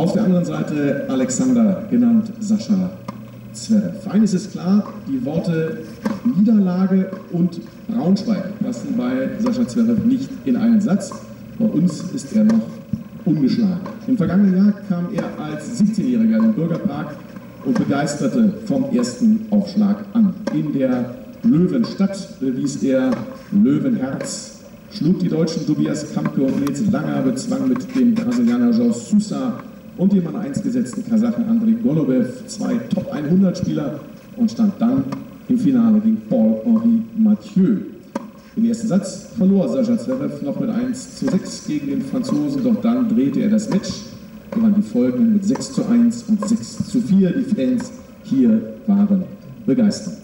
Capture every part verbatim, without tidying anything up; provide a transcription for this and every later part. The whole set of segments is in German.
Auf der anderen Seite Alexander, genannt Sascha Zverev. Eines ist klar, die Worte Niederlage und Braunschweig passen bei Sascha Zverev nicht in einen Satz. Bei uns ist er noch ungeschlagen. Im vergangenen Jahr kam er als siebzehnjähriger in den Bürgerpark und begeisterte vom ersten Aufschlag an. In der Löwenstadt bewies er Löwenherz, schlug die Deutschen Tobias Kampke und Nils Langer, bezwang mit dem Brasilianer Jean Sousa und dem an eins gesetzten Kasachen Andrei Golubev zwei Top hundert Spieler und stand dann im Finale gegen Paul-Henri Mathieu. Den ersten Satz verlor Sascha Zverev noch mit eins zu sechs gegen den Franzosen, doch dann drehte er das Match, gewann die folgenden mit sechs zu eins und sechs zu vier. Die Fans hier waren begeistert.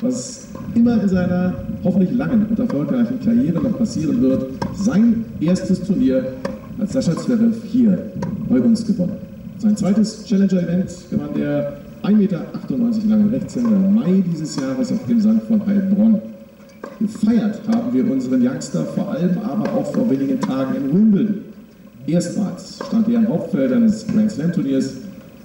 Was immer in seiner hoffentlich langen und erfolgreichen Karriere noch passieren wird, sein erstes Turnier hat Sascha Zverev hier bei uns gewonnen. Sein zweites Challenger-Event gewann der ein Meter achtundneunzig lange Rechtshänder im Mai dieses Jahres auf dem Sand von Heilbronn. Gefeiert haben wir unseren Youngster vor allem, aber auch vor wenigen Tagen in Wimbledon. Erstmals stand er am Hauptfeld eines Grand Slam Turniers.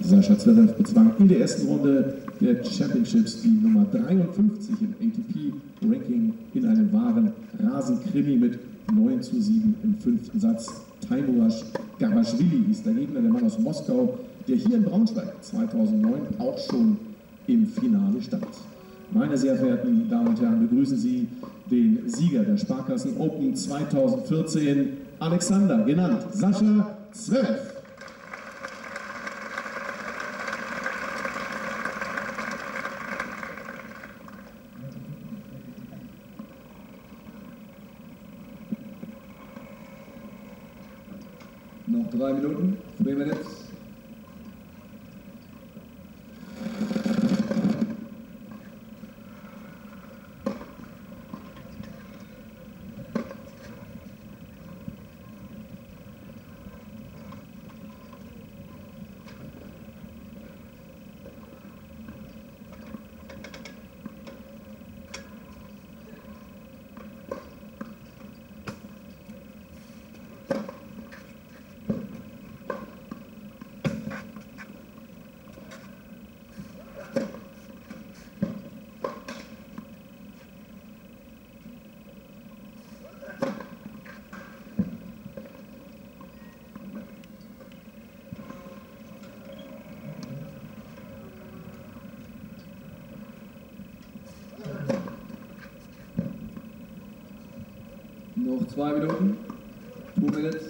Sascha Zverev bezwang in der ersten Runde der Championships die Nummer dreiundfünfzig im A T P-Ranking in einem wahren Rasenkrimi mit neun zu sieben im fünften Satz. Teymuraz Gabashvili ist der Gegner, der Mann aus Moskau, der hier in Braunschweig zweitausendneun auch schon im Finale stand. Meine sehr verehrten Damen und Herren, begrüßen Sie den Sieger der Sparkassen Open zweitausendvierzehn, Alexander, genannt Sascha Zverev. Noch drei Minuten, three minutes. Noch zwei Minuten, two minutes.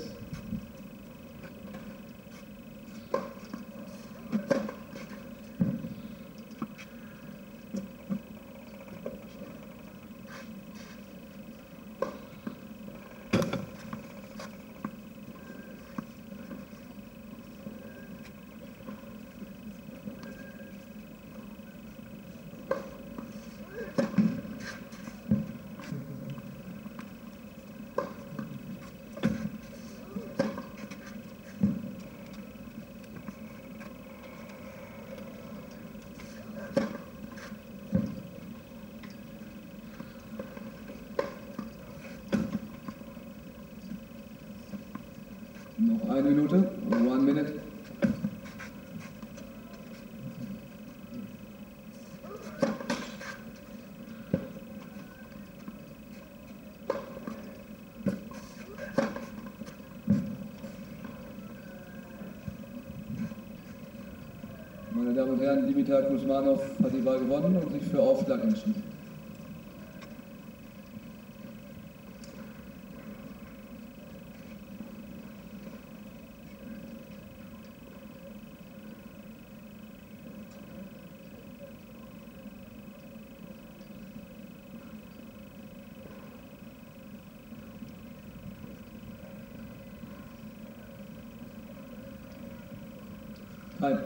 Noch eine Minute, one minute. Meine Damen und Herren, Dimitar Kuzmanov hat die Wahl gewonnen und sich für Aufschlag entschieden. Time.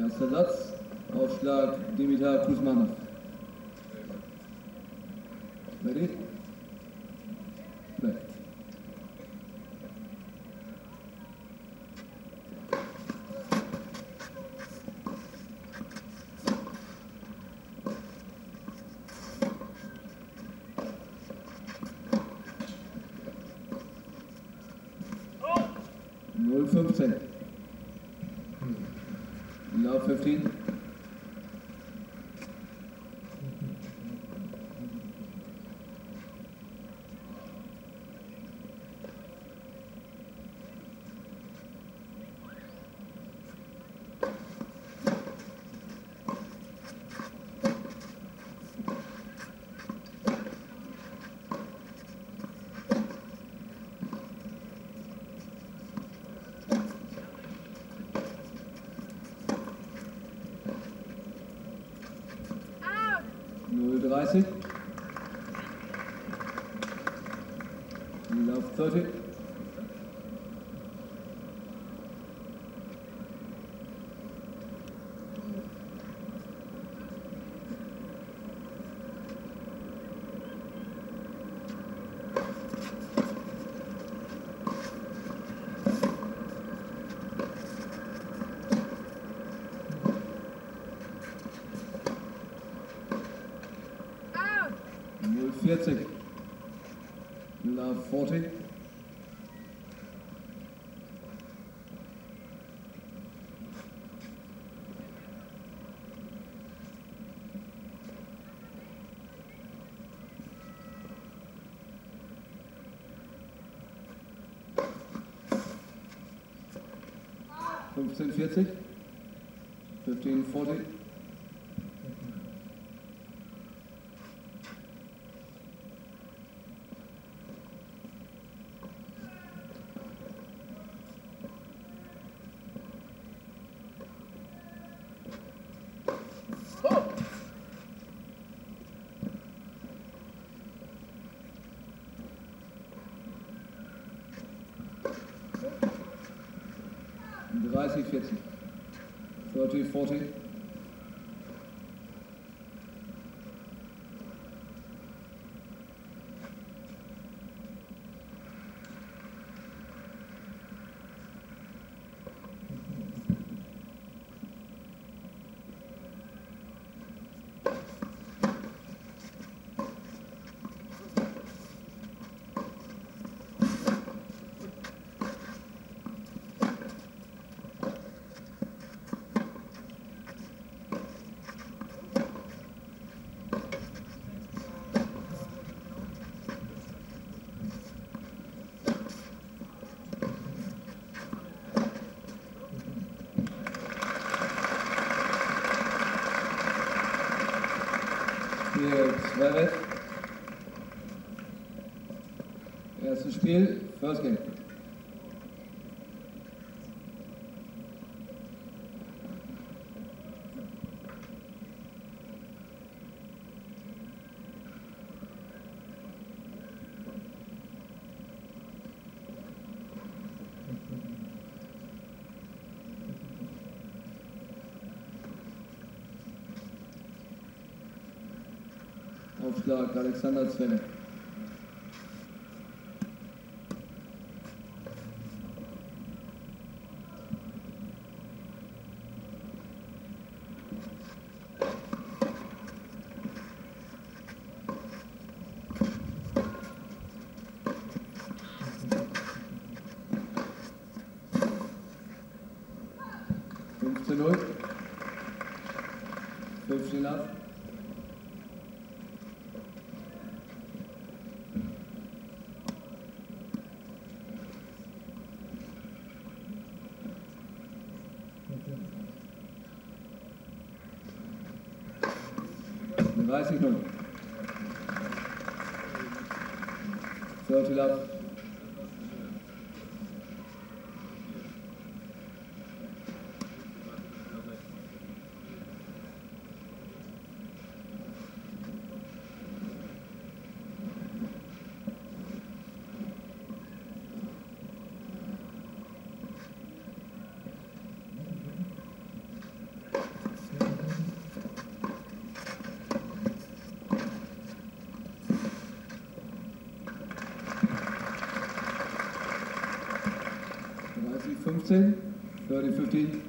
Erster Satz, Aufschlag Dimitar Kuzmanov. Ready? Play. null fünfzehn. Now fifteen. null dreißig. Love thirty. vierzig. Love forty. fünfzehn vierzig. fünfzehn vierzig. thirty, forty. thirty, forty. Zverev. Erstes Spiel, First Game. Aufschlag Alexander Zverev. fünfzehn null. fünfzehn acht. dreißig null. Circle up. fifteen, thirty, fifteen.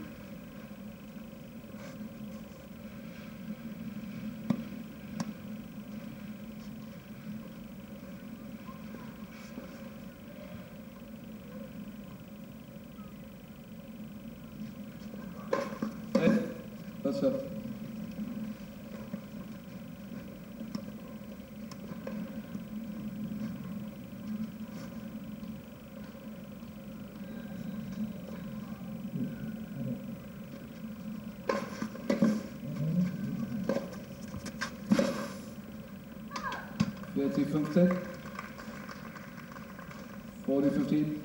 That's up. forty, fifteen. forty, fifteen.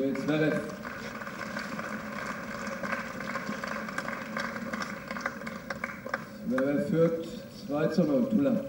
It's not it. Zverev führt zwei zu null, Tula.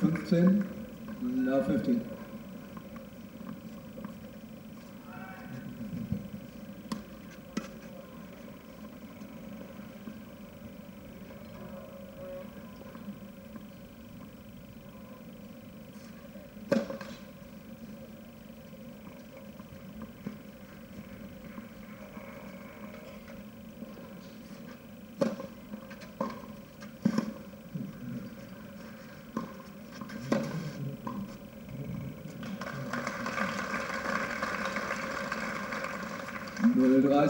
fifteen, now fifteen.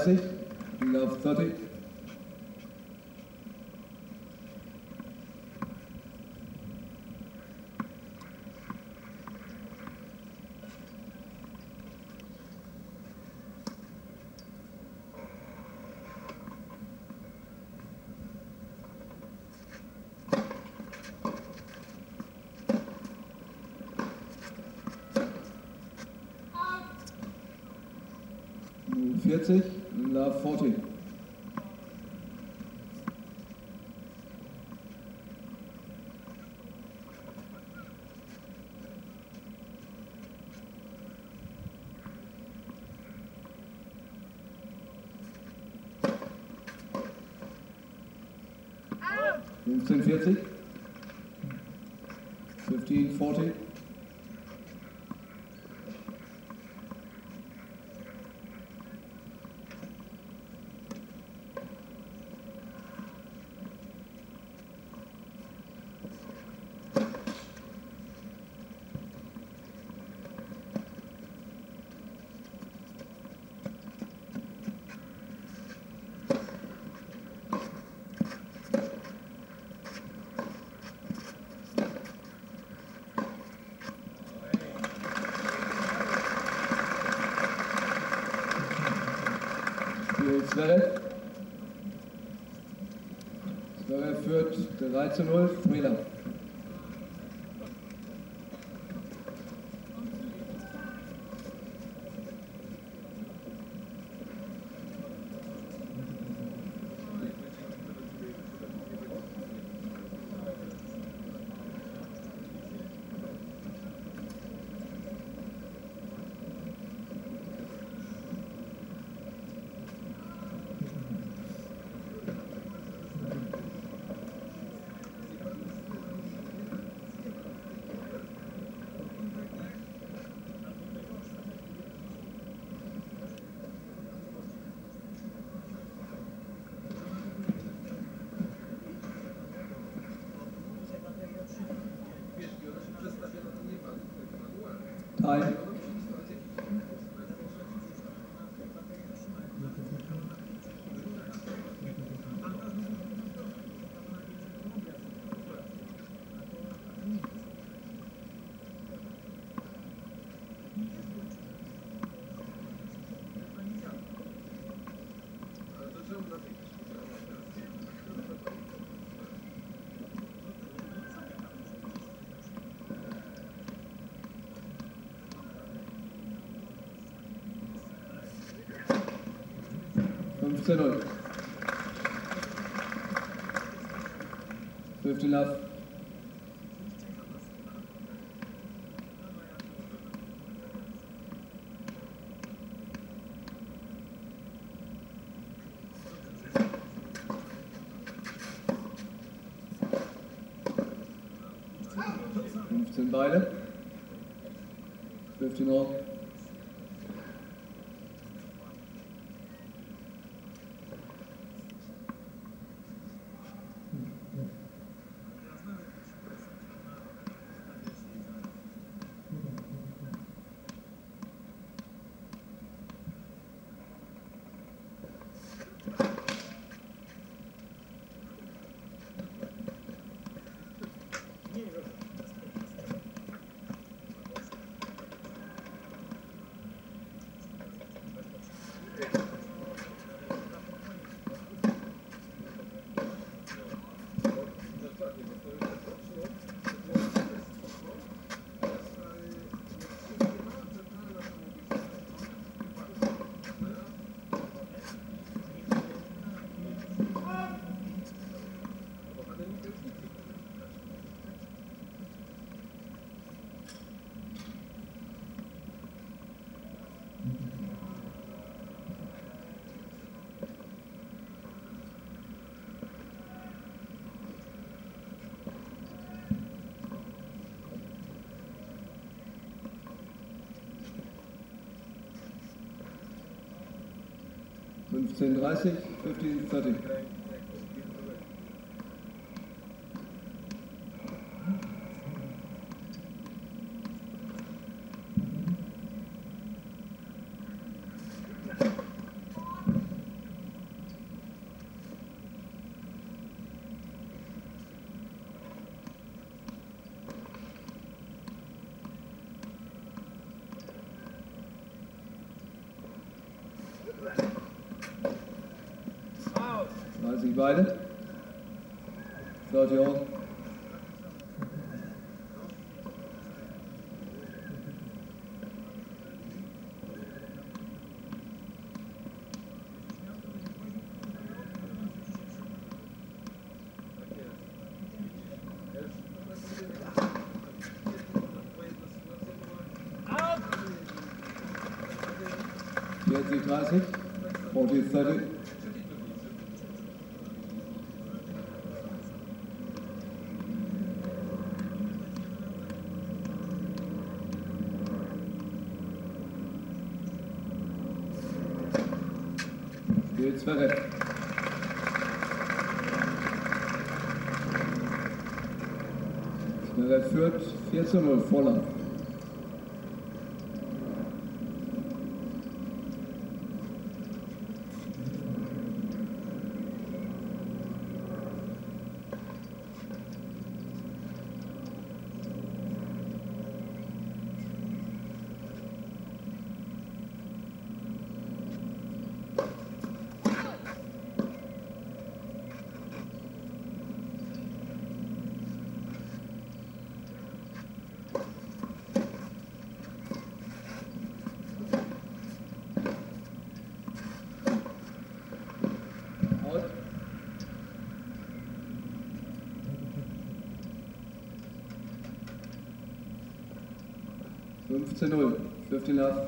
thirty, love thirty. forty, love forty. fifteen, forty. fifteen, forty. Zverev. Zverev führt drei zu null, Frila. fünf zu null. Fünfte Lauf. fünfzehn beide. fünfzehn hoch. fünfzehn dreißig, fünfzehn vierzig. dreißig beide. dreißig hoch. vierzig dreißig. vierzig dreißig. Nils Langer. Langer führt vier zu null, Vorlauf. fünfzehn null, fünfzehn nach.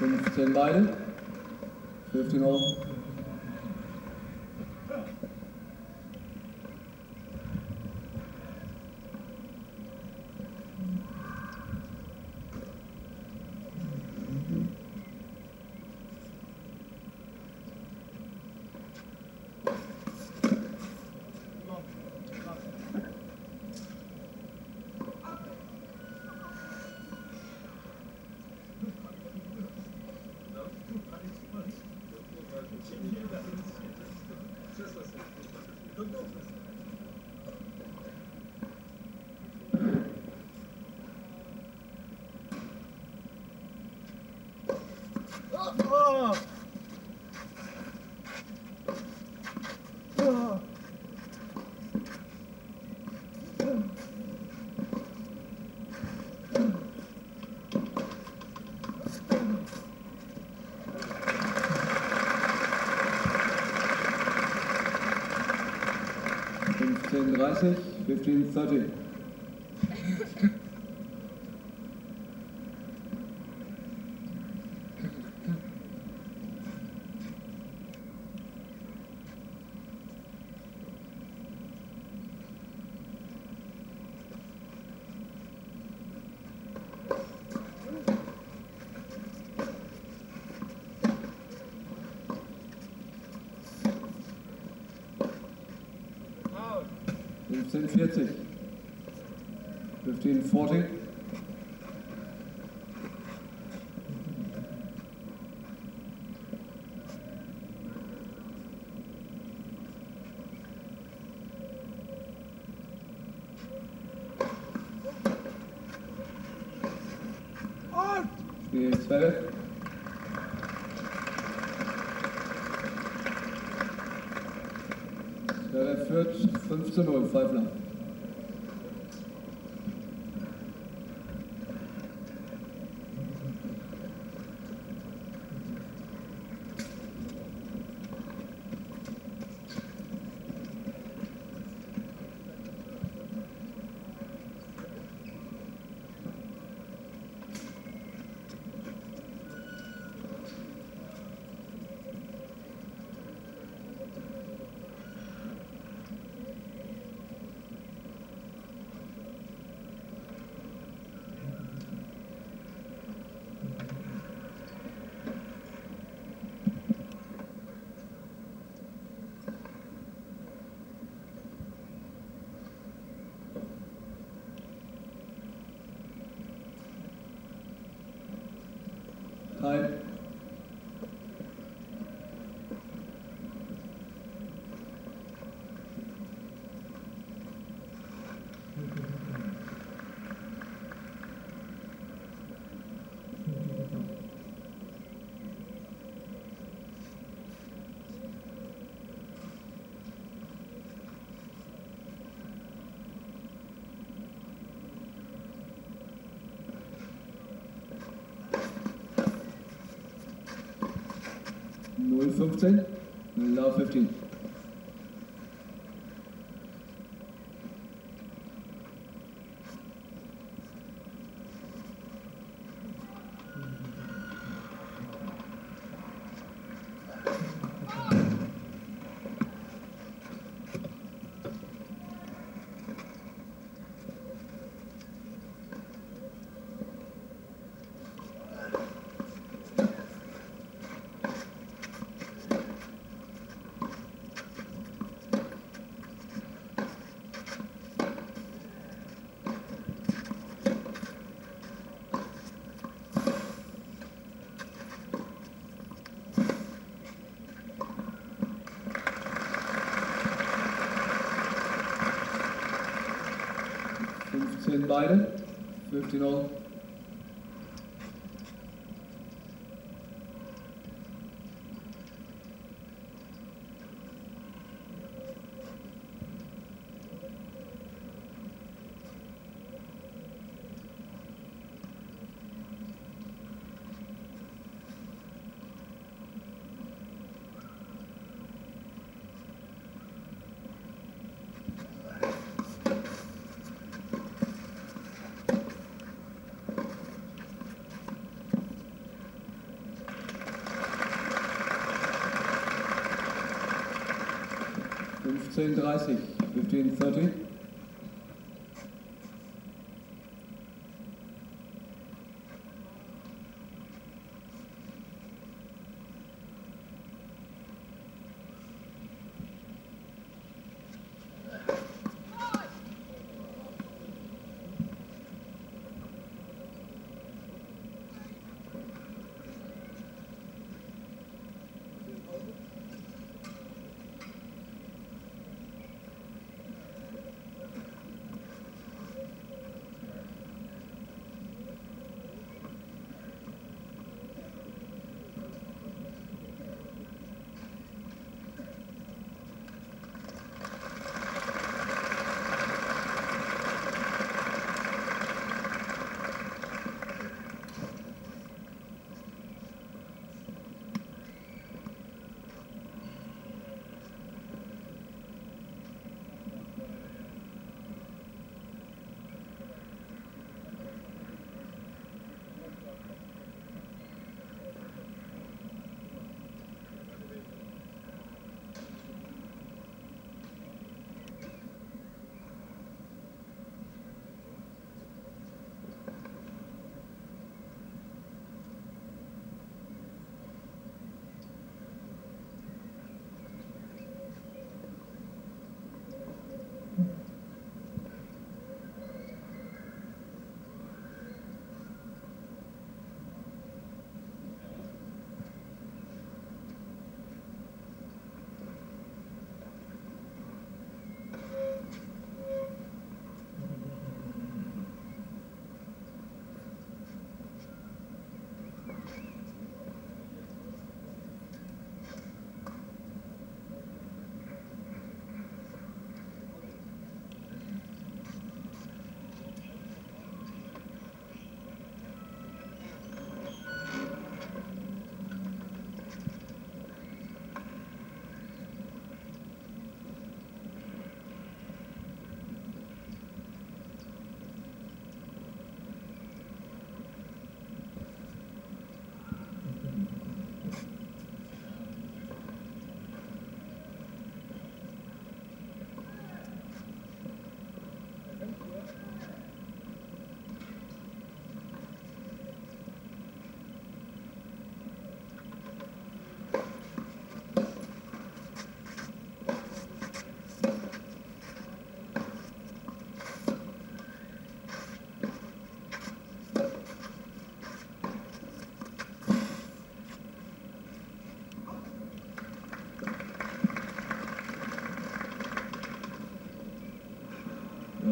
fünfzehn beide, fünfzehn hoch. fifteen thirty. fifteen forty. fifteen forty. Spiel zwölf. Zverev führt fünf zu null, Pfeifler. fifteen, now fifteen. In beide, fifteen all. fifteen dreißig, fifteen thirty.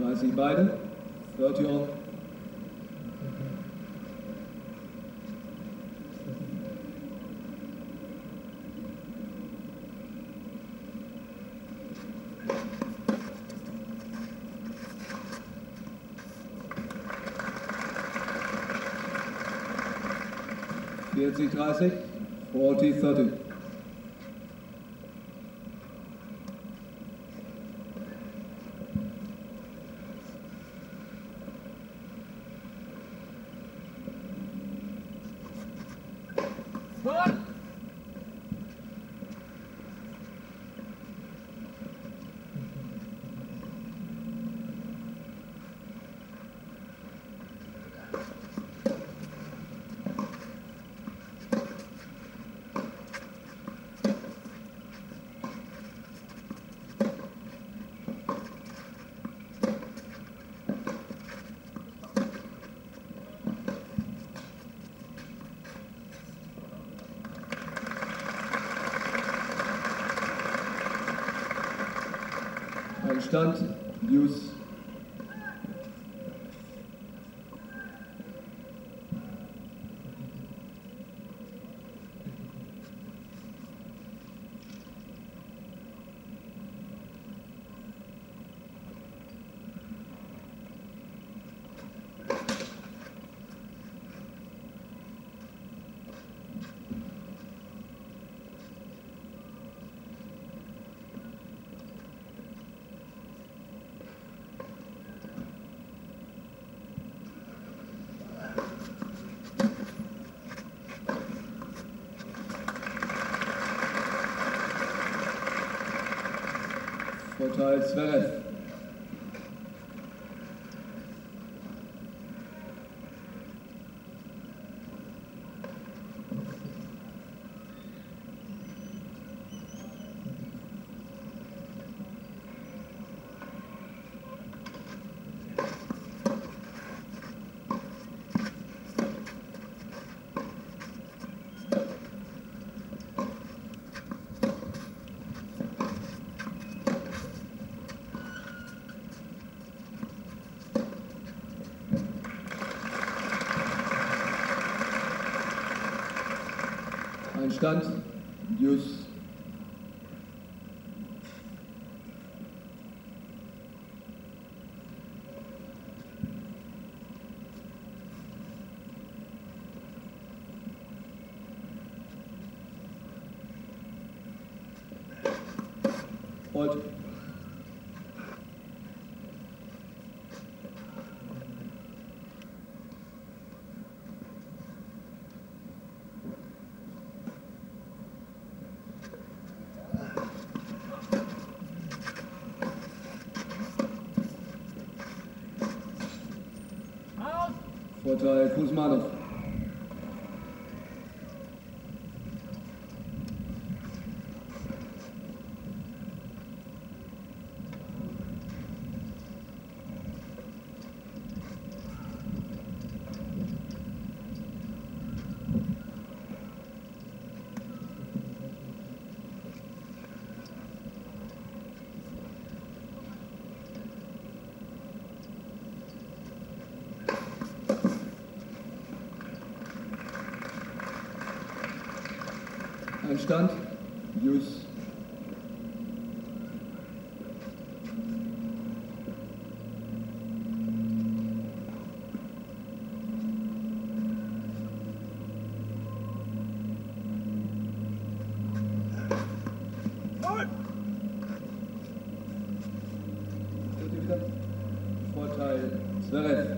Oder Sie beide? Bertion. vierzig dreißig, forty thirty. Stand, News. Vorteil Zverev. Stand, News. Und Vorteil Kuzmanov. Stand, News. Vorteil Zverev.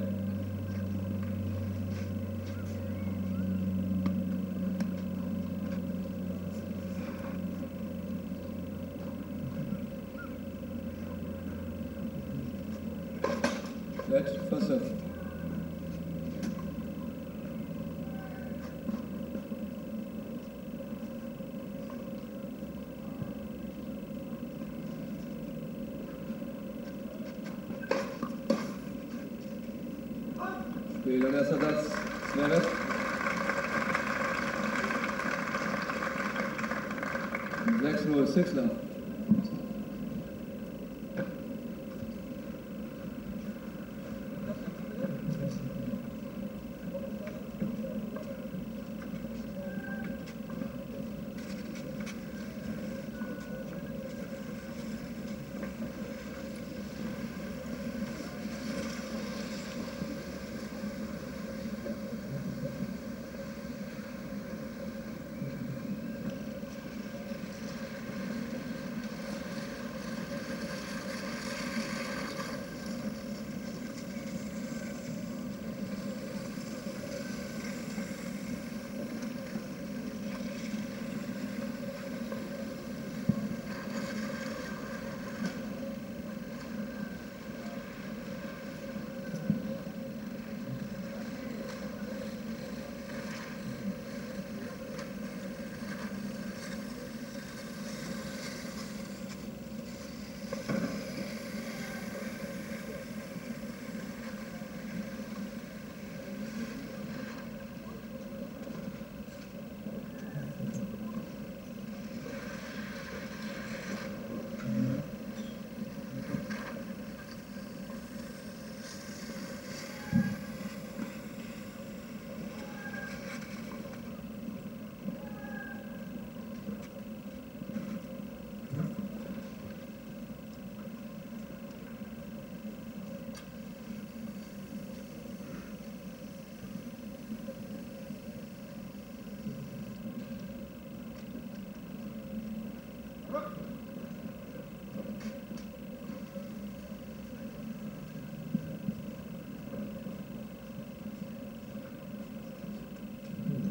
Fehler erster Satz, Zverev. sechs null, Sixler.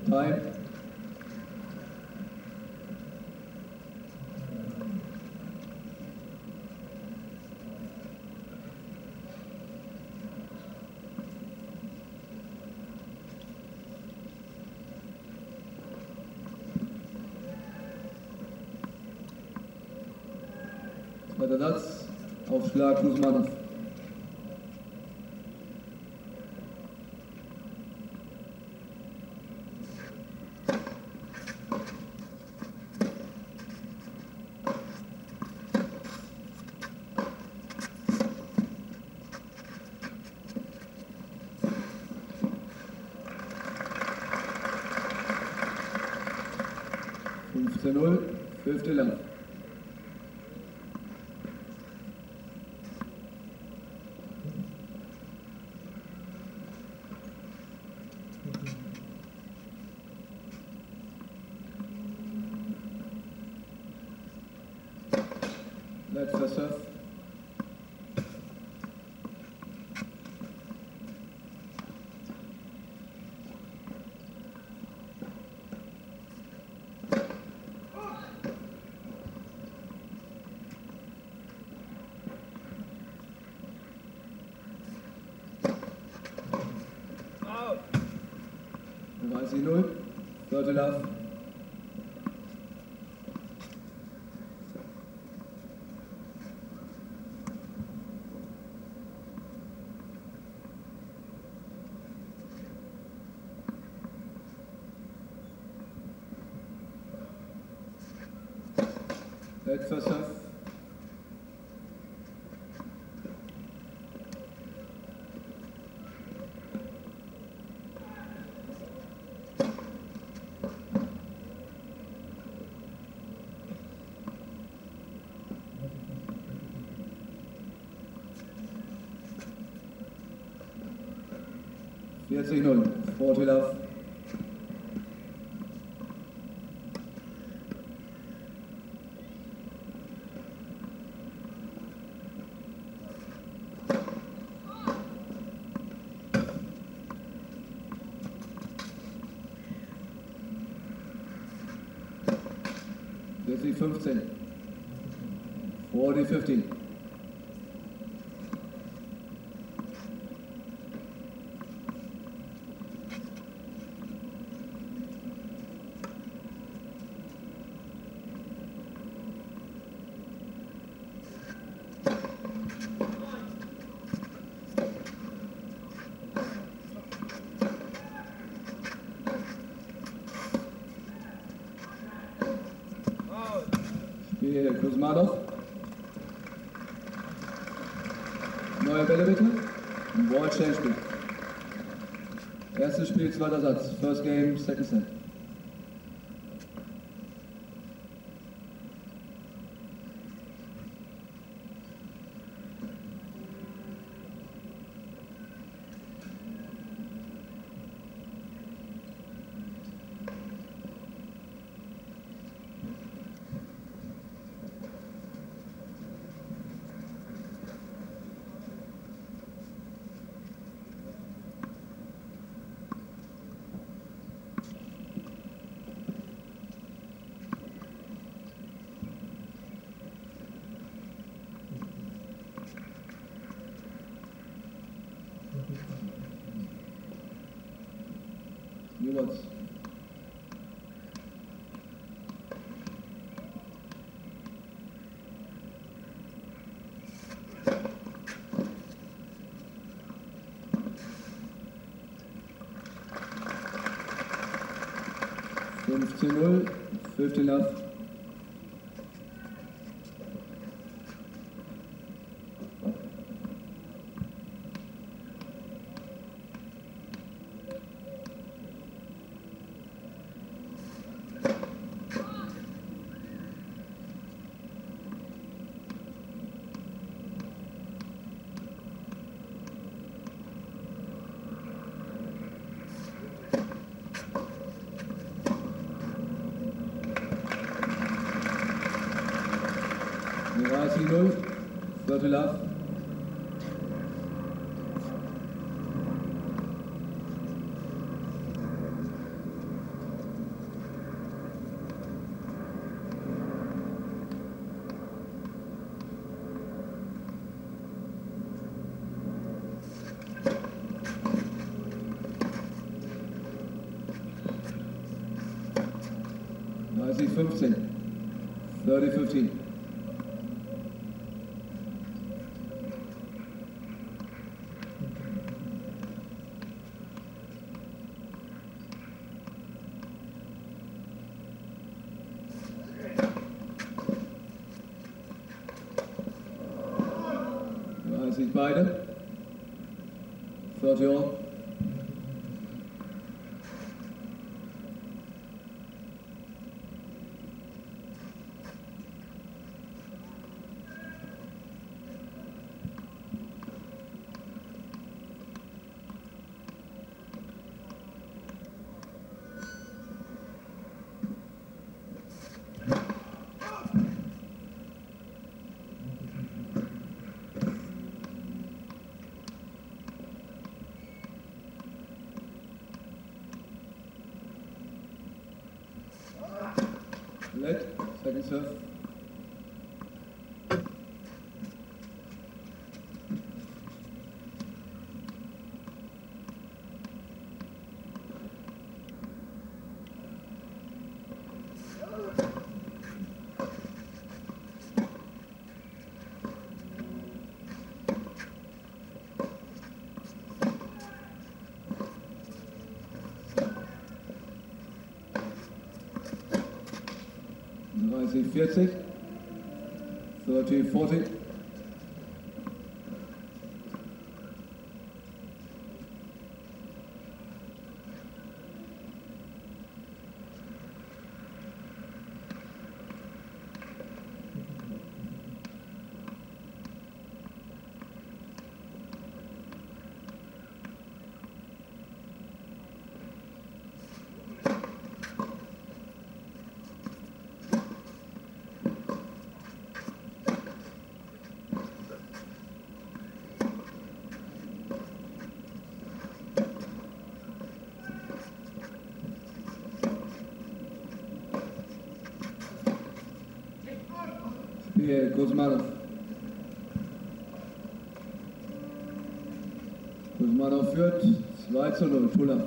time. Zweiter Satz, Aufschlag Kuzmanov. fünfzehn null, fünfte Land. Letzter Surf. dreißig null, vierter Lauf. Letzter Surf. vierzig null, Vorteil. vierzig fünfzehn, forty fifteen. Kuzmanov. Neue Bälle bitte. Ball Change Spiel. Erstes Spiel, zweiter Satz. First game, second set. What's fünfzehn null, fünfte Last. dreißig null, viertel ab. thirty fifteen. Sind beide. thirty all. Let, second serve. thirty, forty, thirty, forty. Kuzmanov. Kuzmanov führt zwei zu null, Puller.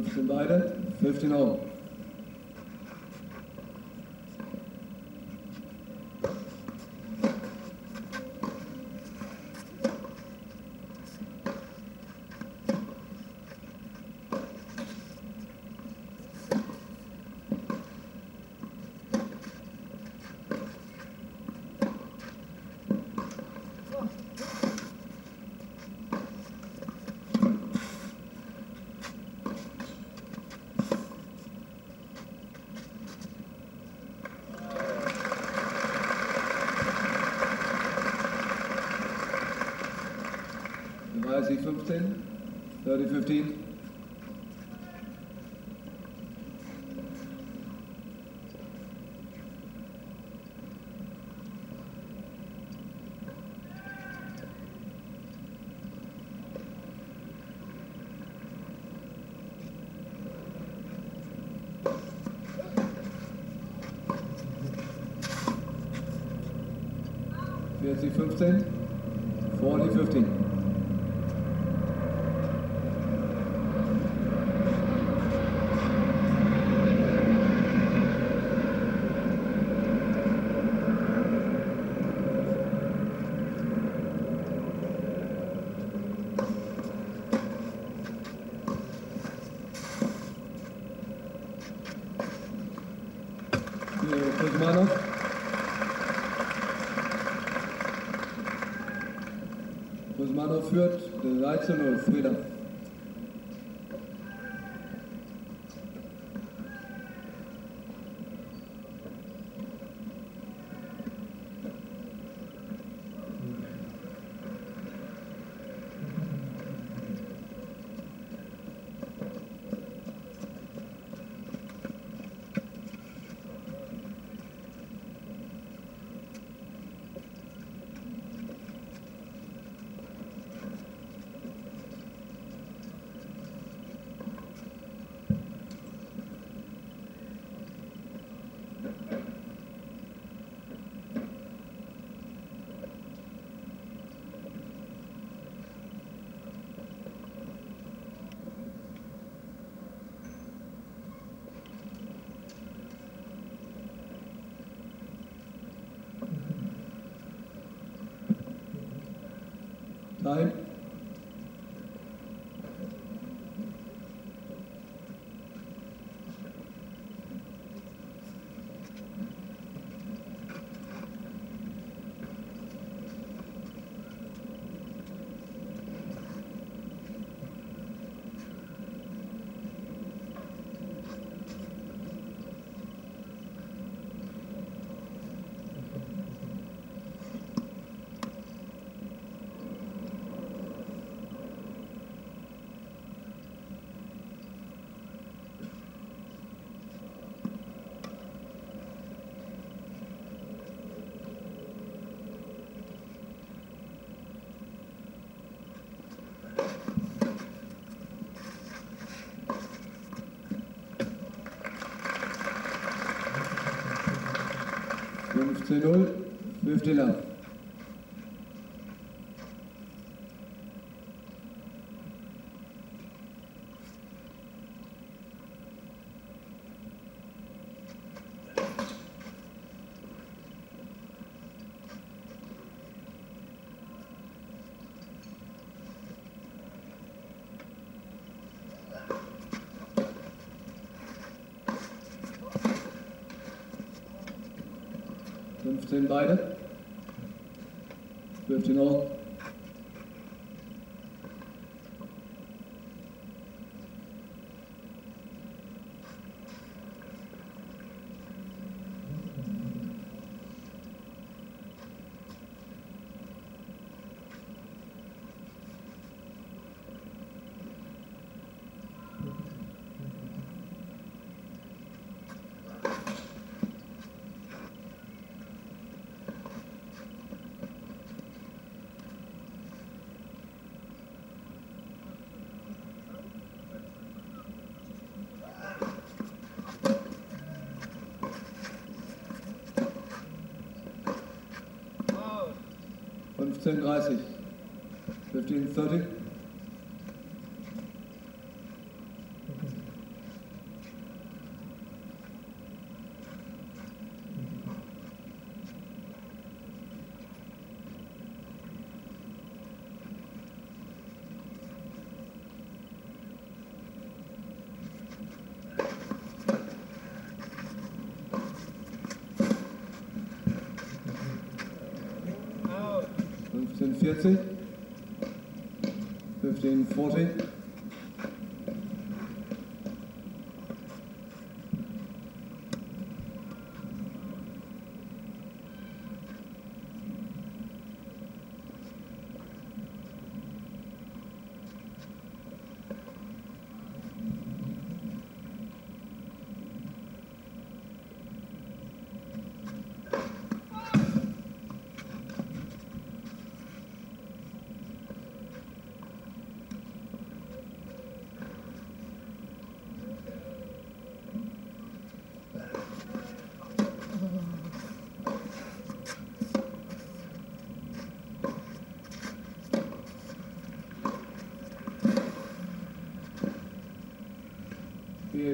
fünfzehn null, fünfzehn auf. Sind beide fünfzehn all. fifteen, thirty fifteen. forty fifteen, forty fifteen. Kuzmanov. Kuzmanov führt drei zu null, Frieda. Time. fünfzehn null, fünfte Lauf. fünfzehn beide, fünfzehn Uhr. fünfzehn dreißig, fünfzehn dreißig. fünfzehn vierzig, fünfzehn vierzig,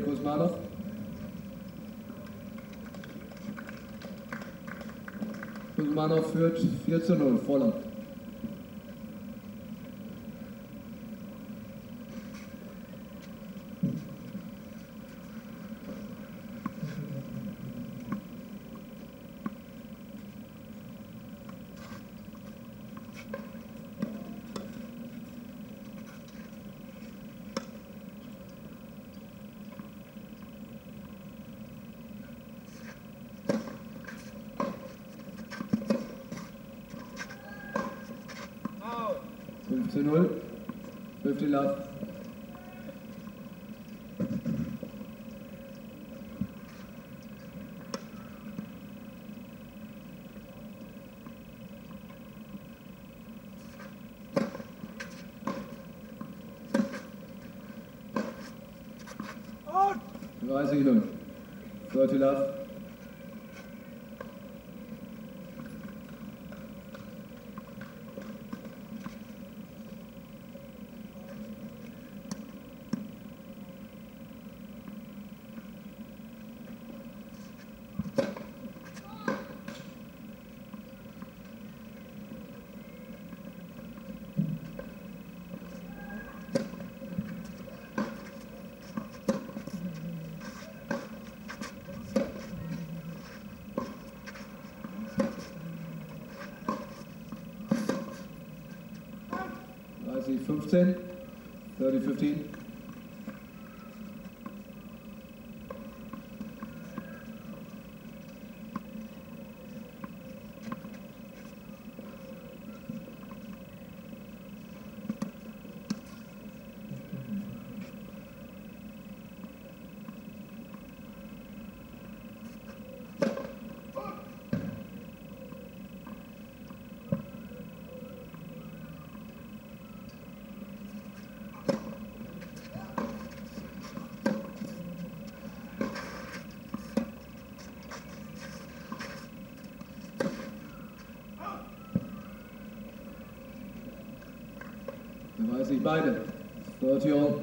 Kuzmanov. Kuzmanov führt vier zu null, Vorland. zu null. Fünfte Lauf. dreißig null. Vierte Lauf. fünfzehn, thirty fifteen. Sie beide. Bertio.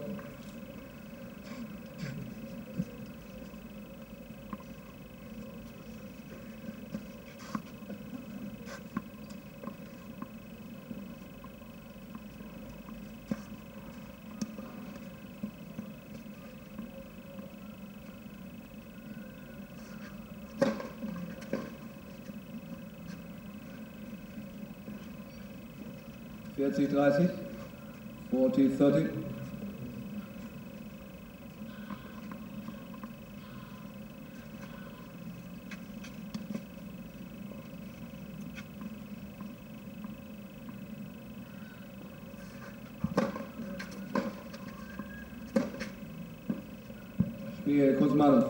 vierzig dreißig. forty thirty. Spiel Kuzmanov.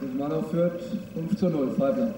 Kuzmanov führt fünf zu null, Freiburg.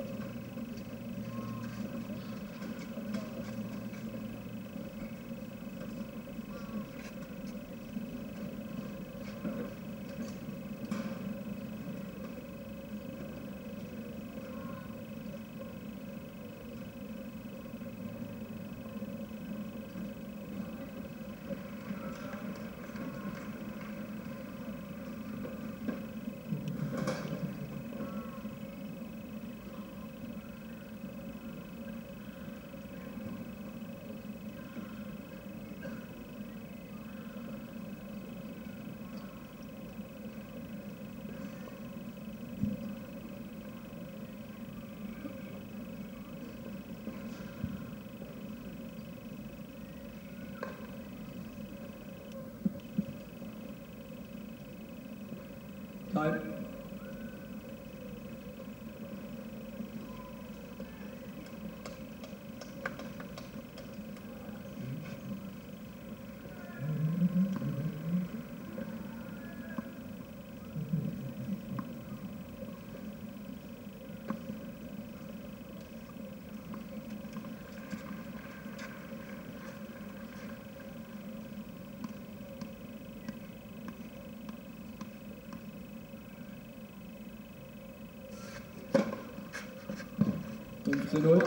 fünfzehn null.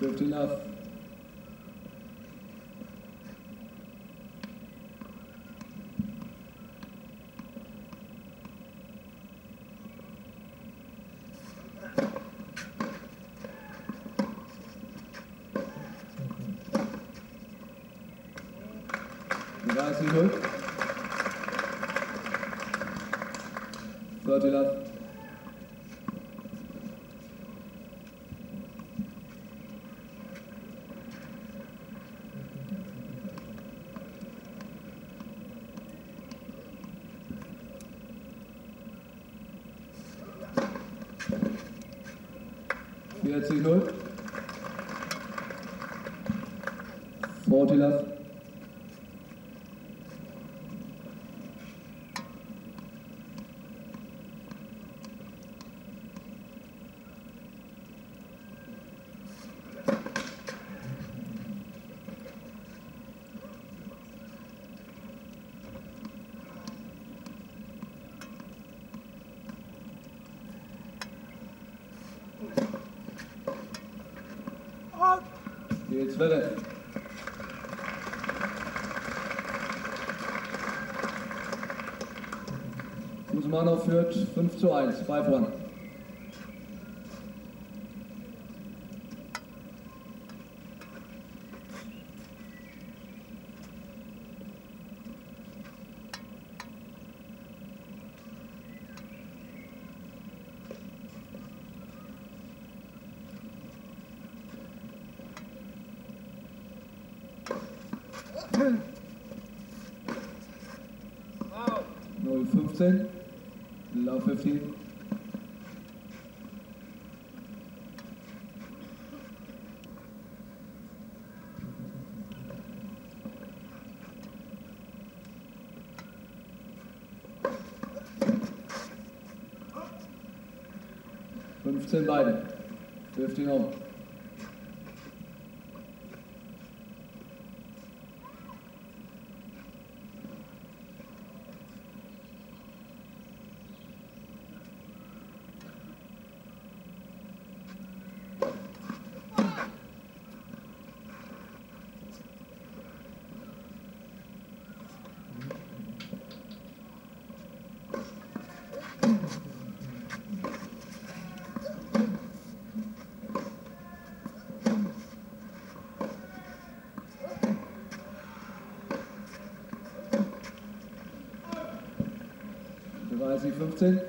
fünfzehn auf. dreißig null. vierzehn auf. Zielgoal. Bortilav. Nils Langer. Kuzmanov führt fünf zu eins, five one. null fünfzehn, love fifteen. fünfzehn beide, fünfzehn auch. fifteen,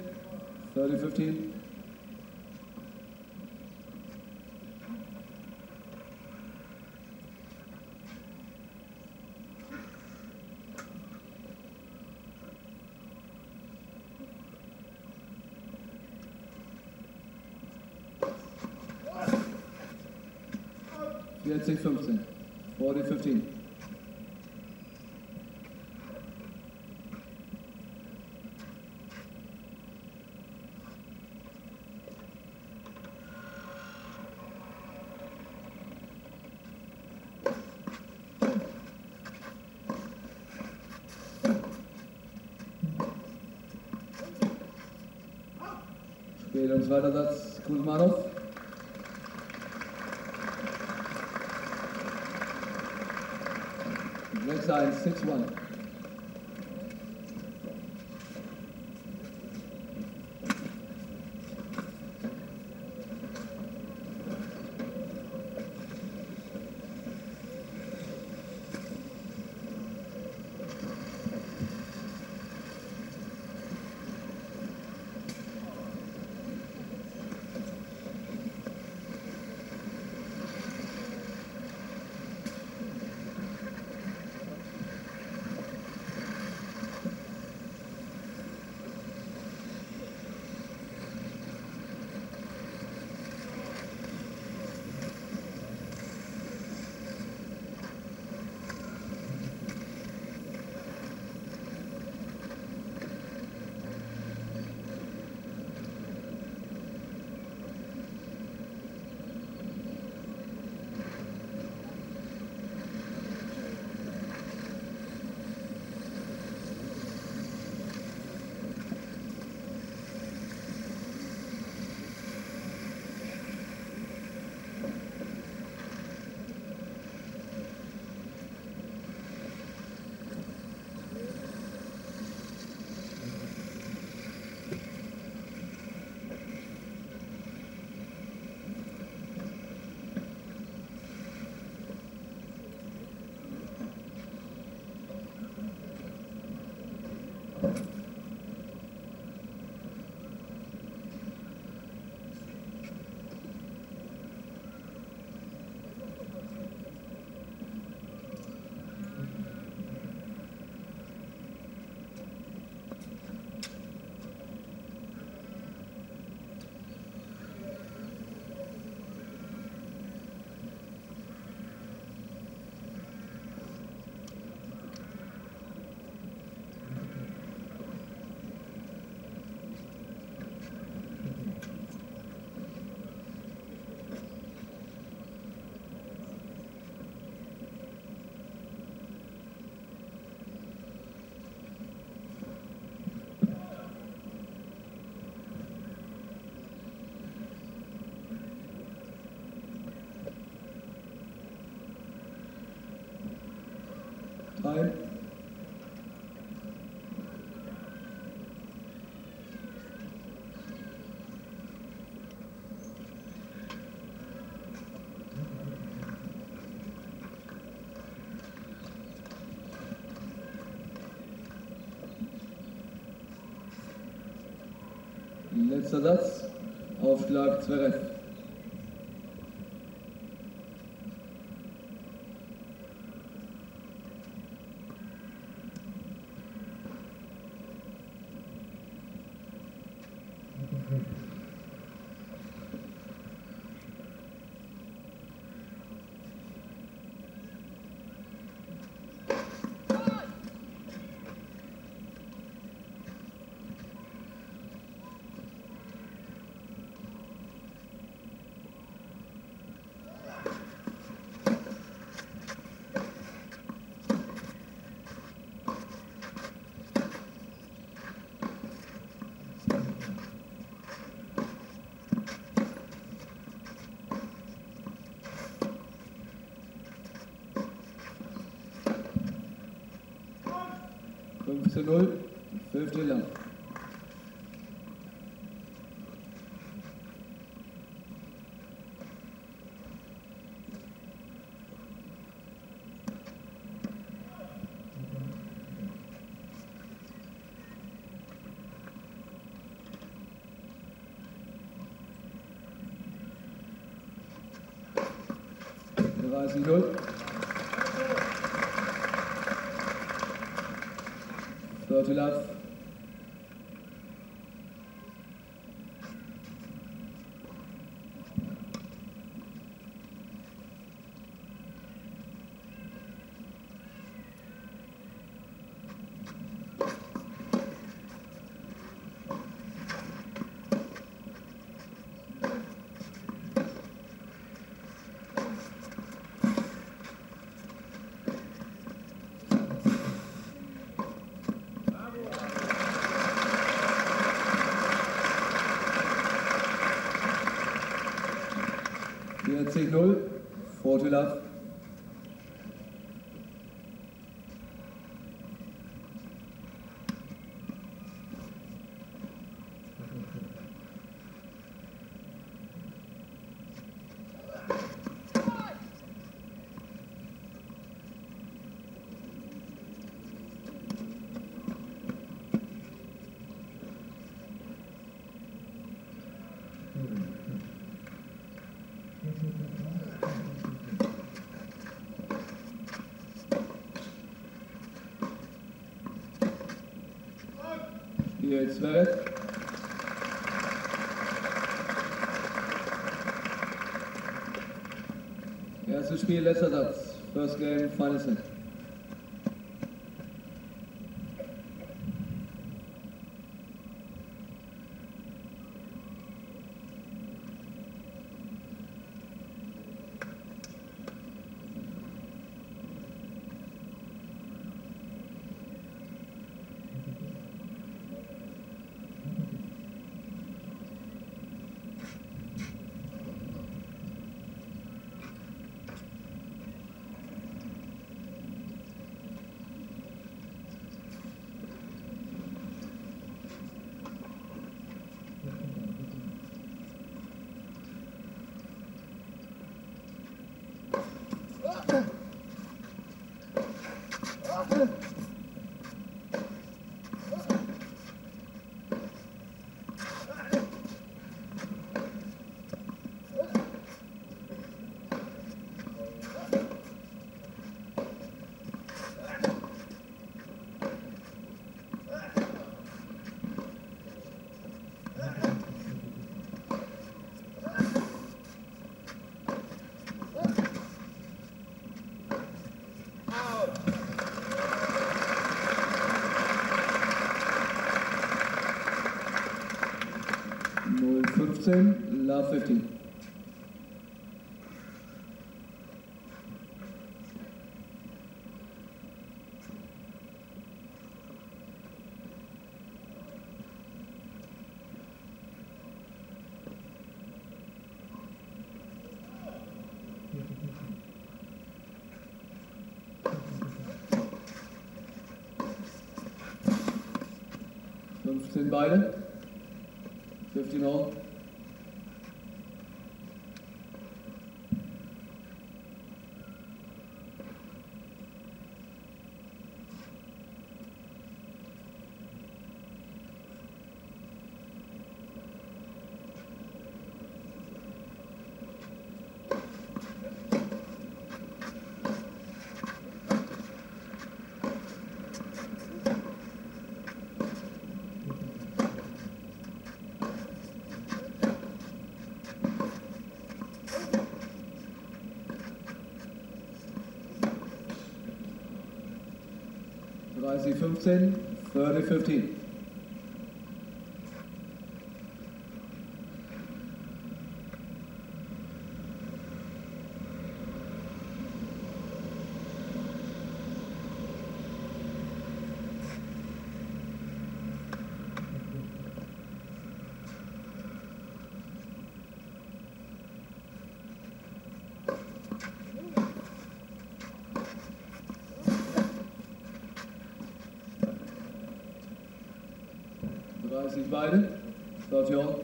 thirty, fifteen. forty, fifteen. forty, fifteen. Spiel und zweiter Satz, Kuzmanov. sechs eins, sechs eins. rein. Letzter Satz, Aufschlag Zverev. fünfzehn null, zwölfter Lang. dreißig null. Love. vierzig null, Fortuna. Jetzt wird erstes Spiel, letzter Satz. First game, final set. Love fifteen. fünfzehn beide. fünfzehn all. fifteen, thirty, fifteen. dreißig beide, dreißig all.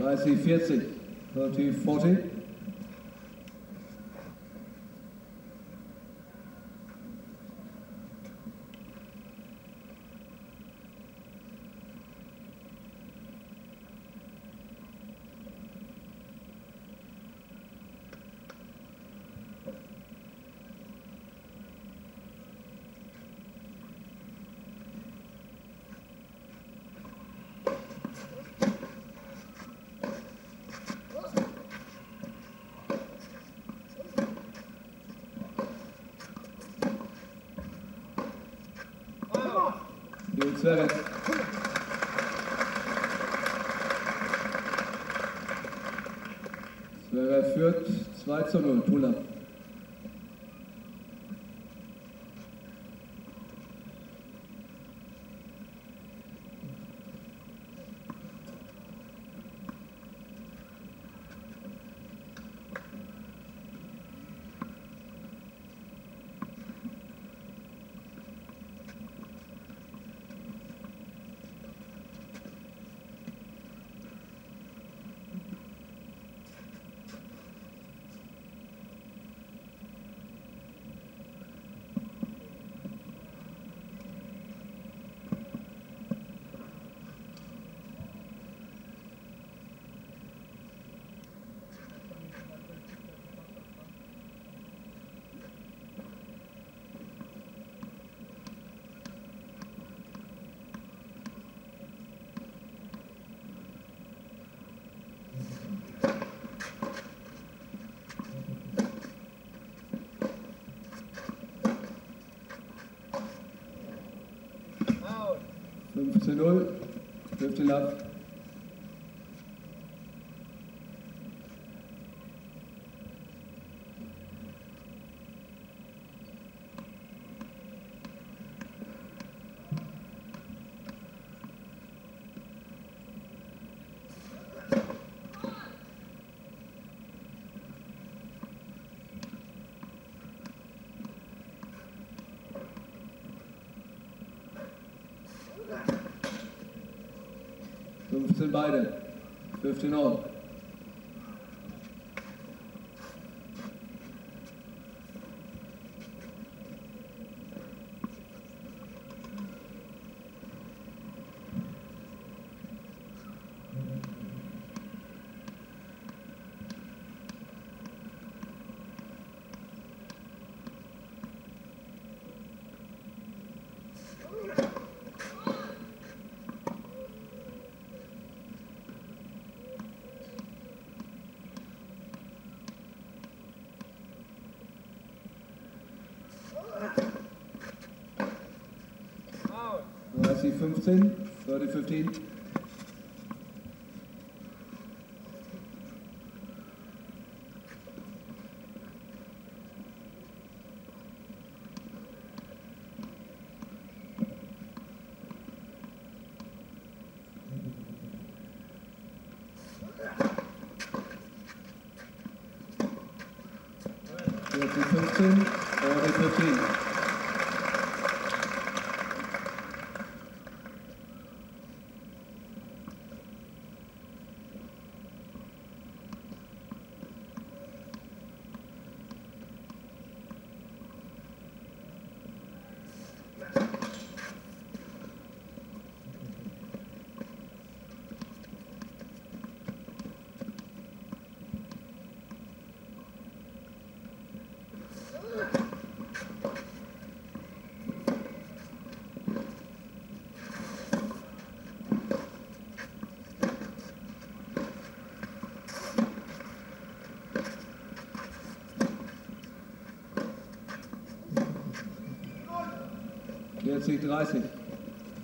dreißig, vierzig, thirty, forty. Zverev. Zverev führt zwei zu null, Pula. fünfzehn null, fünfzehn ab. fünfzehn beide, fünfzehn all. thirty fifteen, thirty fifteen.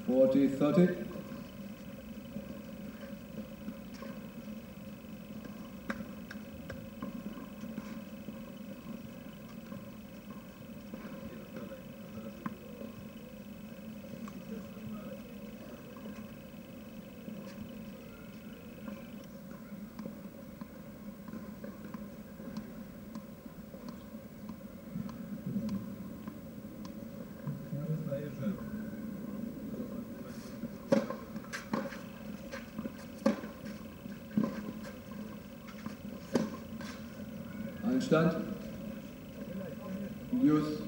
forty thirty, forty thirty. Stand. News.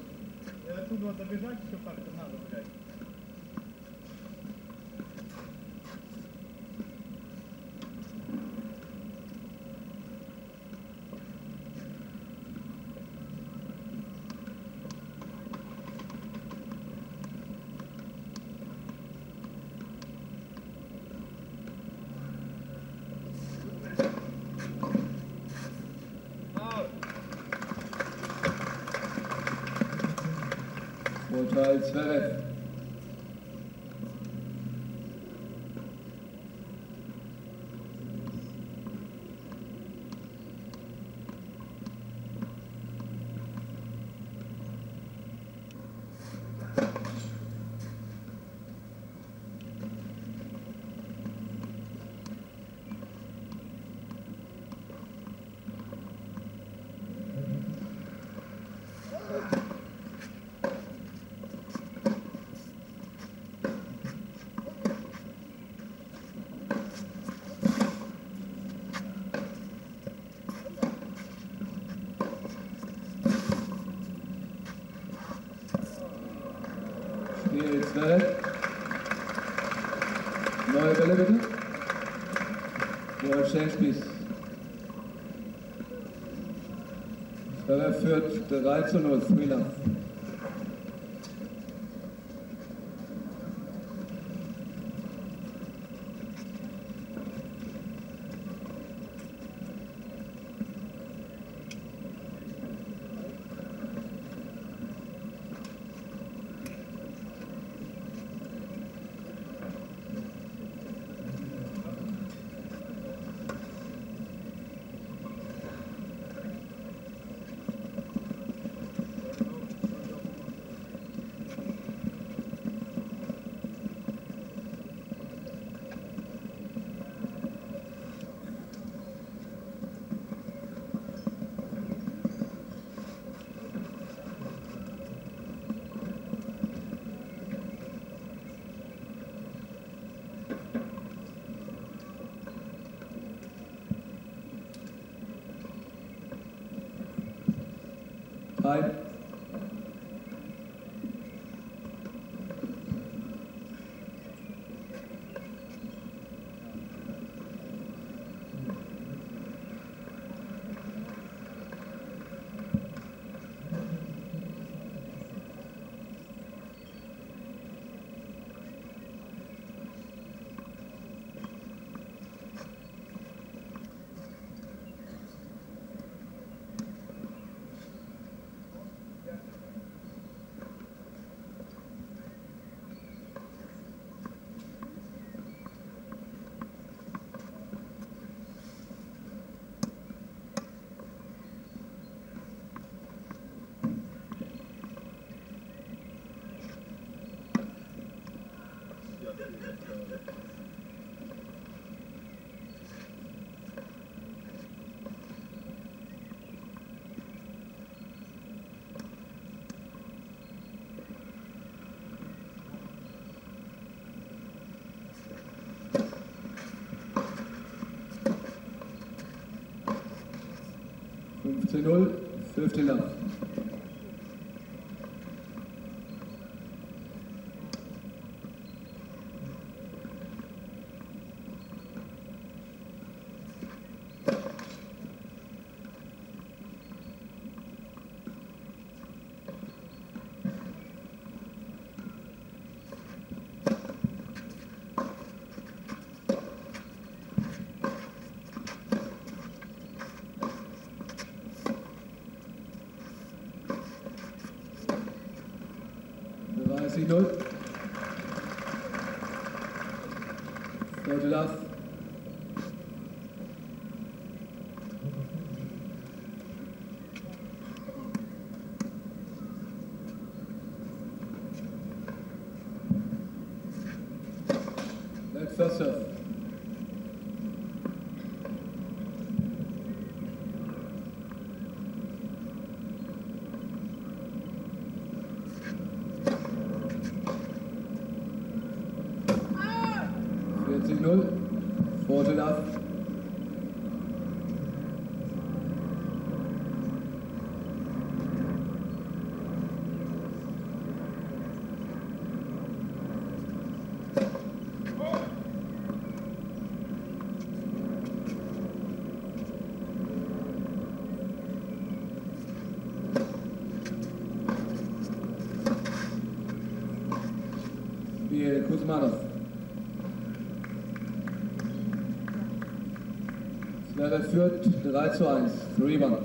Als Zverev. Neue Bälle bitte. Neue Change-Piece. Bälle führt drei zu null. Freelance. Bye. fünfzehn null, fünfte Love. dreißig null. Leute, das. Let's first serve. Kuzmanov. Zverev führt drei zu eins. Three one.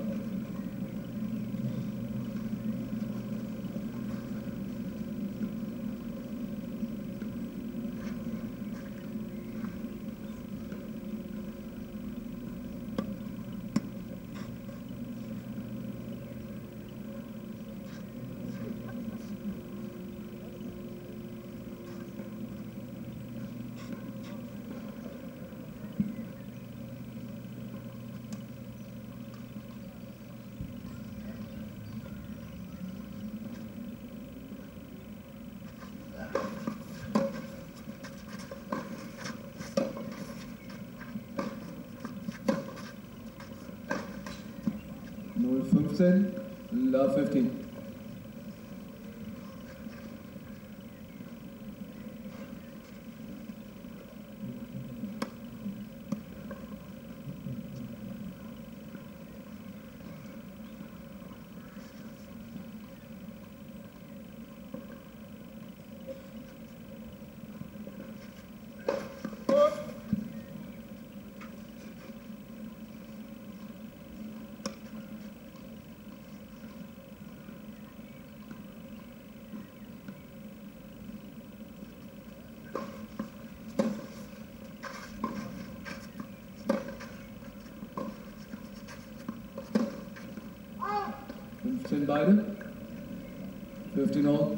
fünfzehn, Love fifteen. fünfzehn beide, fünfzehn all.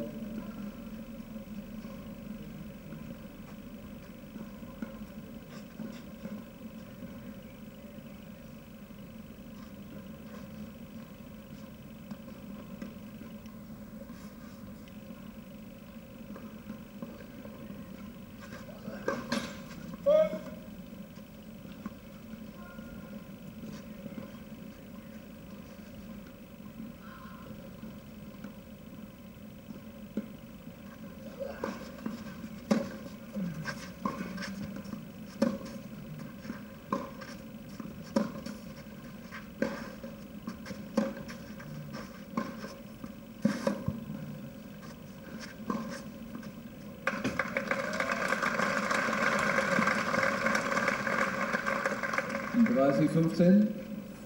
thirty fifteen,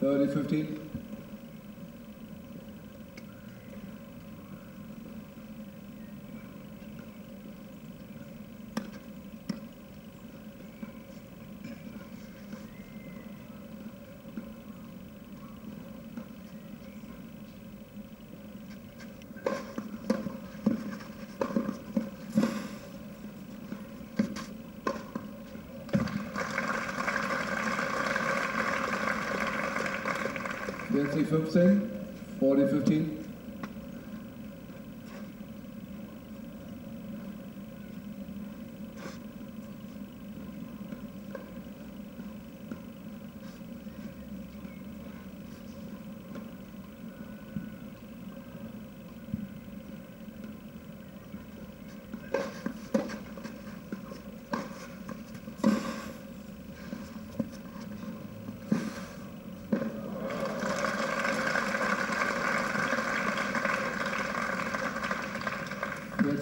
thirty fifteen. sixty fifteen, forty fifteen.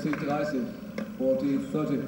thirty, forty, thirty.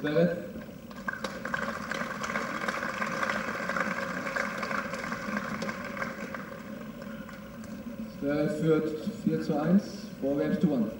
Zverev. Zverev führt vier zu eins, vorwärts zu eins.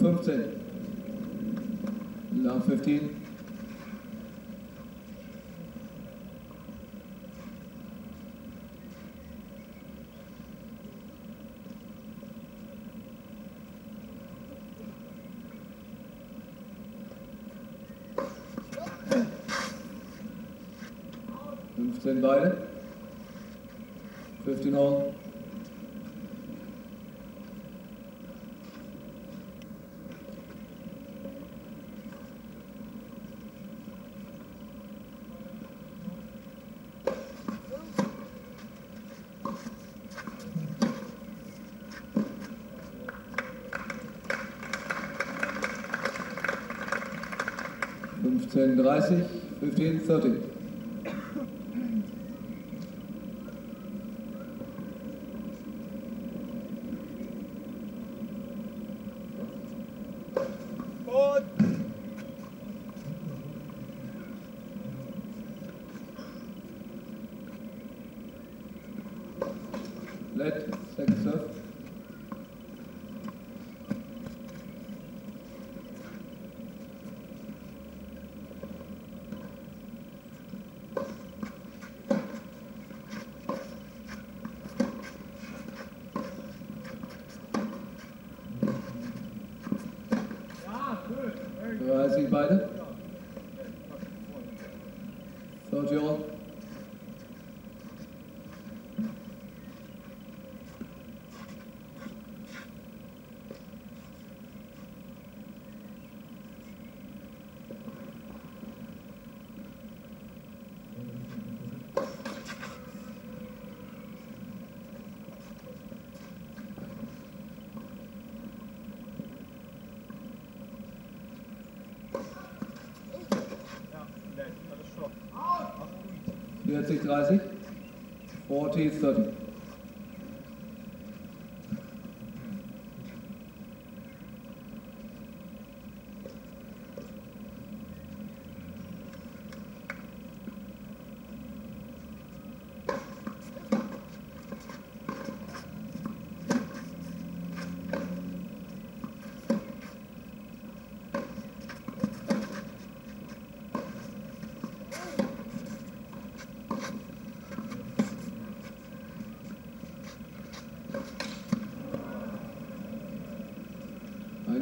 fifteen, now fifteen. fifteen beide, fifteen all. fifteen, thirty, fifteen, thirty. beide. So, John. forty, thirty. forty, thirty.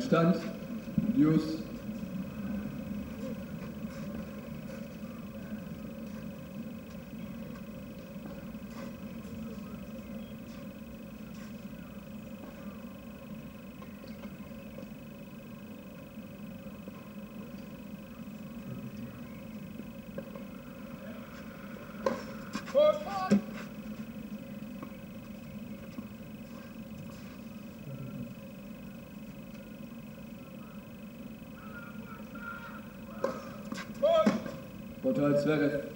Stand, use. Vorteil Zverev.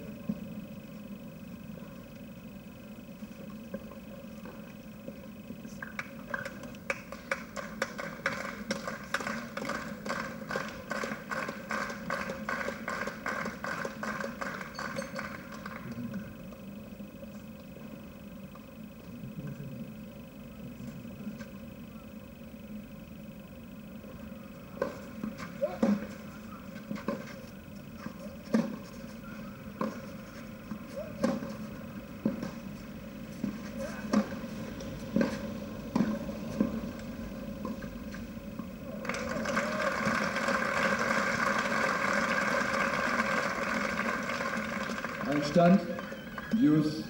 Stand, use.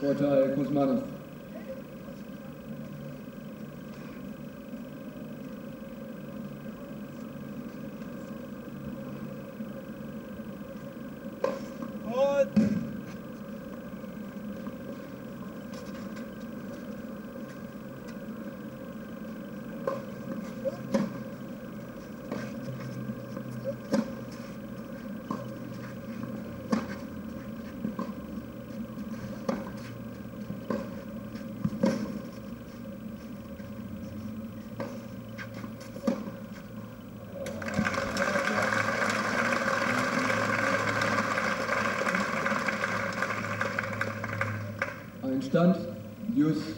Vorteil Kuzmanov. Stand, use.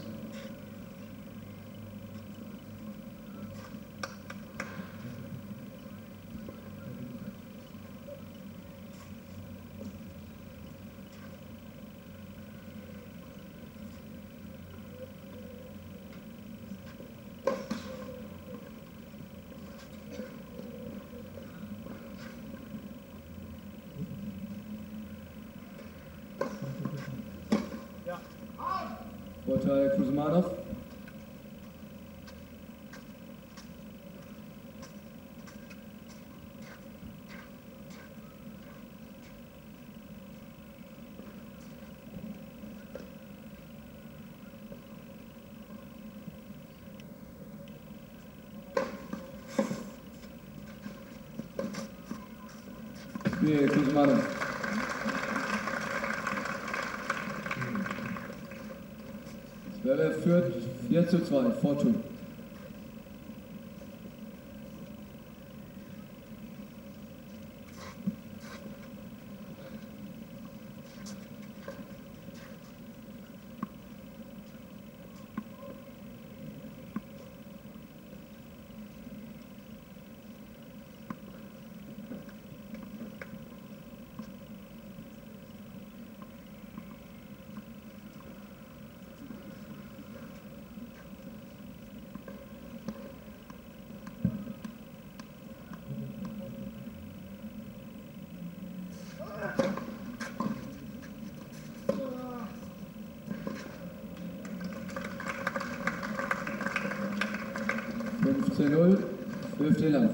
Vorteil Kuzmanov. Spiel Kuzmanov. Zverev führt vier zu zwei, Fortune. fünf zu null, fünfte Lauf.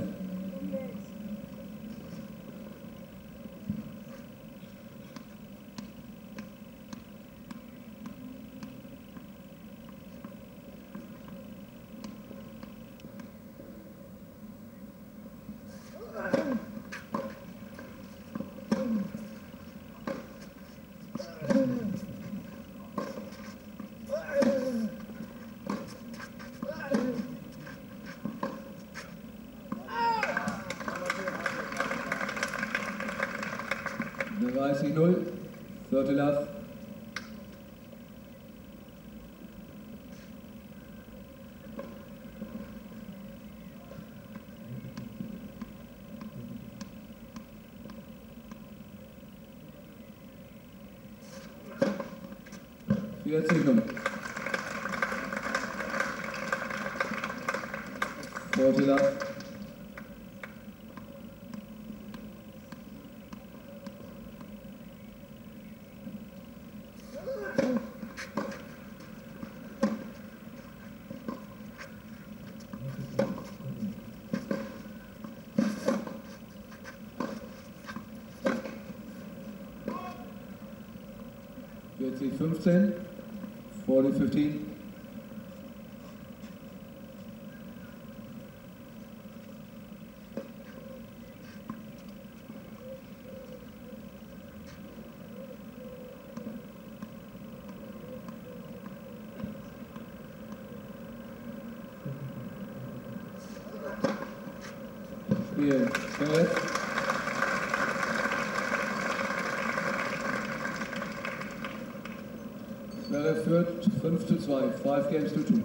dreißig null, vierte Lauf. vierzig null. Vierte Lauf. fünfzehn, forty fifteen. Spiel, Schmerz. Zverev führt fünf zu zwei, five games to two.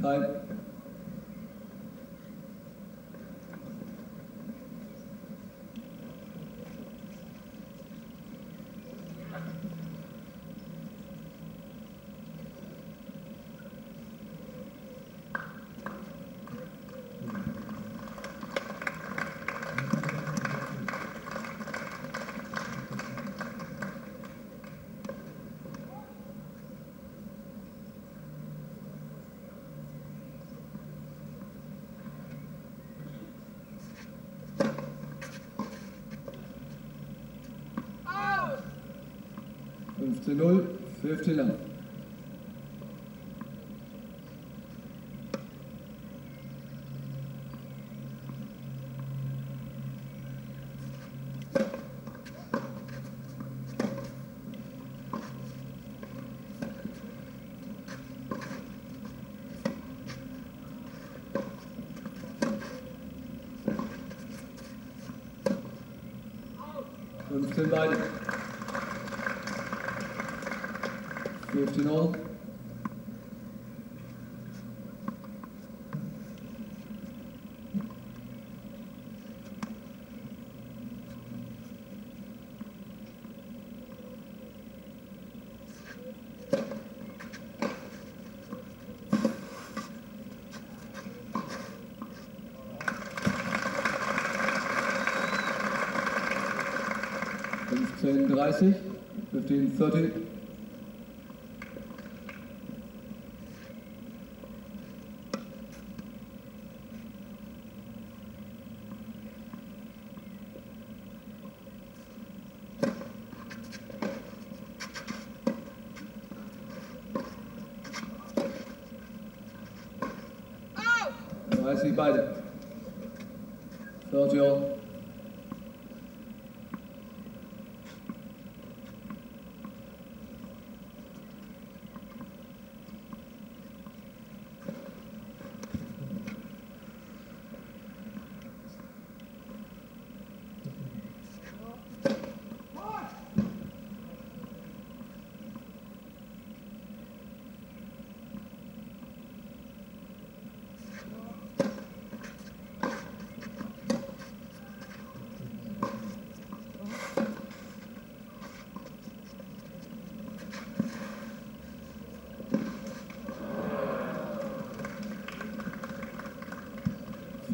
Time. fünfzehn null, fünfte Lauf. fünfzehn beide. fifteen all. fifteen thirty, fifteen thirty. dreißig beide. vierzig all.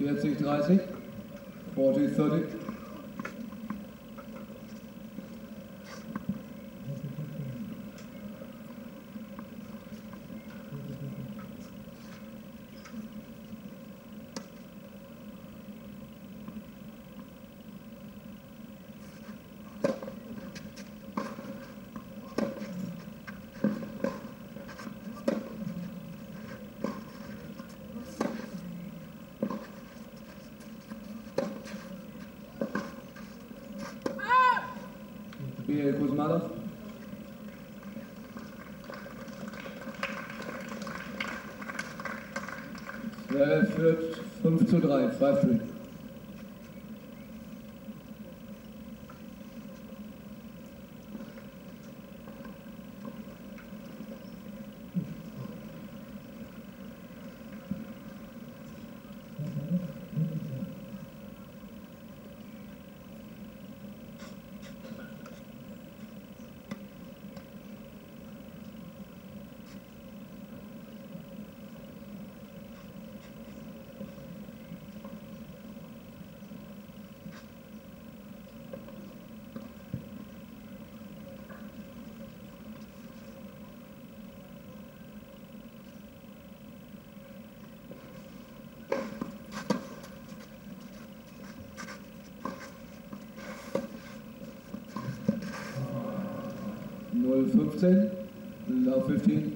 forty, thirty, forty, thirty. Kuzmanov. Zverev führt fünf zu drei, five three. fifteen, love fifteen.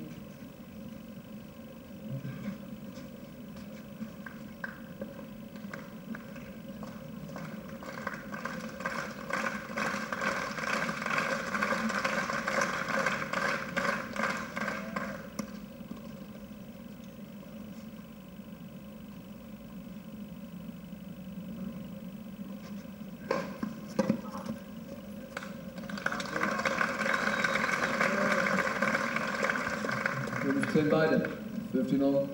fünfzehn beide, fünfzehn all.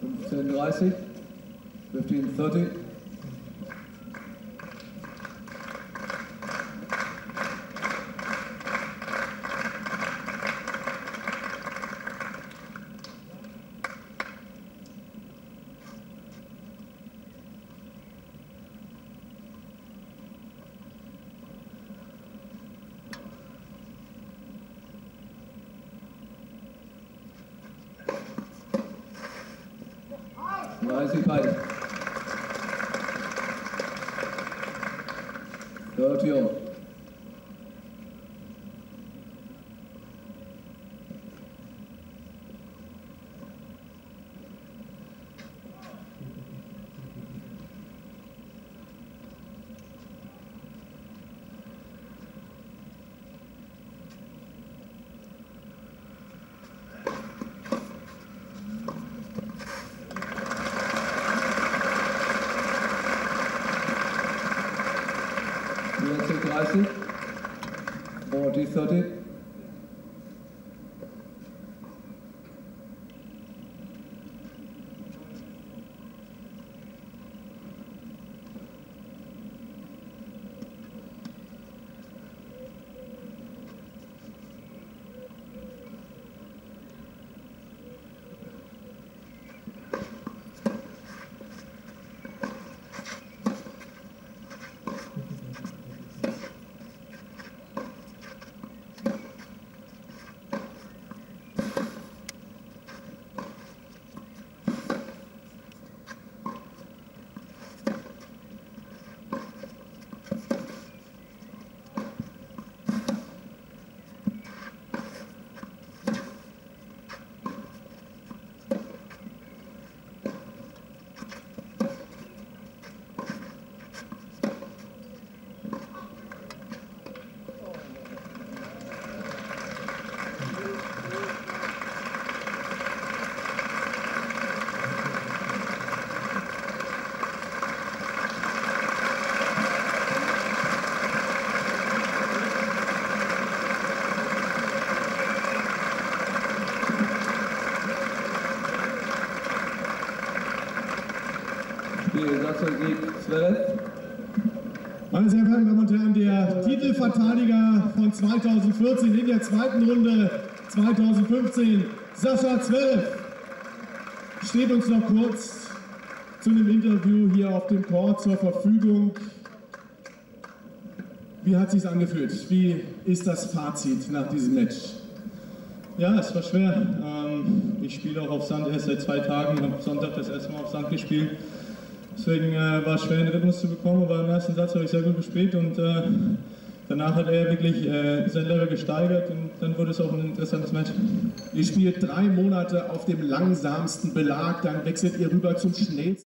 fünfzehn dreißig, fünfzehn dreißig. dreißig beide. thirty all. dreißig, forty, thirty. Zverev. Meine sehr verehrten Damen und Herren, der Titelverteidiger von zweitausendvierzehn in der zweiten Runde zweitausendfünfzehn, Sascha Zverev, steht uns noch kurz zu einem Interview hier auf dem Court zur Verfügung. Wie hat es sich angefühlt? Wie ist das Fazit nach diesem Match? Ja, es war schwer. Ähm, ich spiele auch auf Sand erst seit zwei Tagen. Ich habe Sonntag das erste Mal auf Sand gespielt. Deswegen äh, war es schwer, den Rhythmus zu bekommen. Aber im ersten Satz habe ich sehr gut gespielt und äh, danach hat er wirklich äh, sein Level gesteigert und dann wurde es auch ein interessantes Match. Ihr spielt drei Monate auf dem langsamsten Belag, dann wechselt ihr rüber zum schnellsten.